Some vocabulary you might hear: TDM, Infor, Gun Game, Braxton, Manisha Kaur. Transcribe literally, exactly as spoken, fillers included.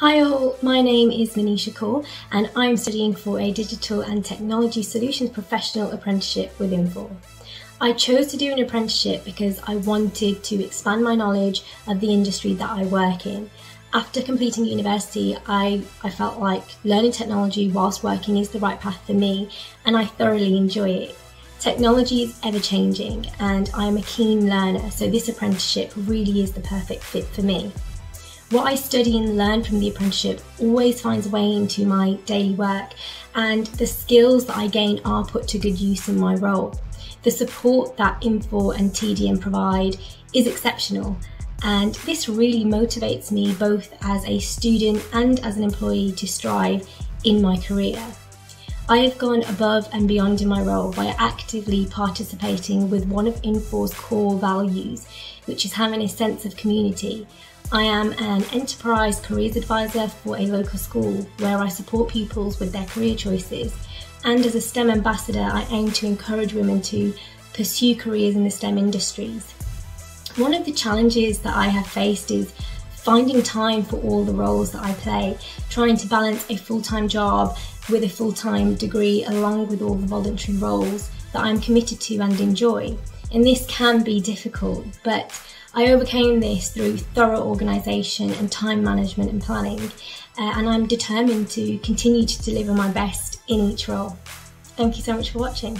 Hi all, my name is Manisha Kaur and I'm studying for a Digital and Technology Solutions Professional Apprenticeship with Infor. I chose to do an apprenticeship because I wanted to expand my knowledge of the industry that I work in. After completing university, I, I felt like learning technology whilst working is the right path for me and I thoroughly enjoy it. Technology is ever-changing and I'm a keen learner, so this apprenticeship really is the perfect fit for me. What I study and learn from the apprenticeship always finds a way into my daily work, and the skills that I gain are put to good use in my role. The support that Infor and T D M provide is exceptional, and this really motivates me both as a student and as an employee to strive in my career. I have gone above and beyond in my role by actively participating with one of Infor's core values, which is having a sense of community. I am an enterprise careers advisor for a local school where I support pupils with their career choices, and as a STEM ambassador I aim to encourage women to pursue careers in the STEM industries. One of the challenges that I have faced is finding time for all the roles that I play, trying to balance a full-time job with a full-time degree along with all the voluntary roles that I'm committed to and enjoy. And this can be difficult, but I overcame this through thorough organisation and time management and planning, uh, and I'm determined to continue to deliver my best in each role. Thank you so much for watching.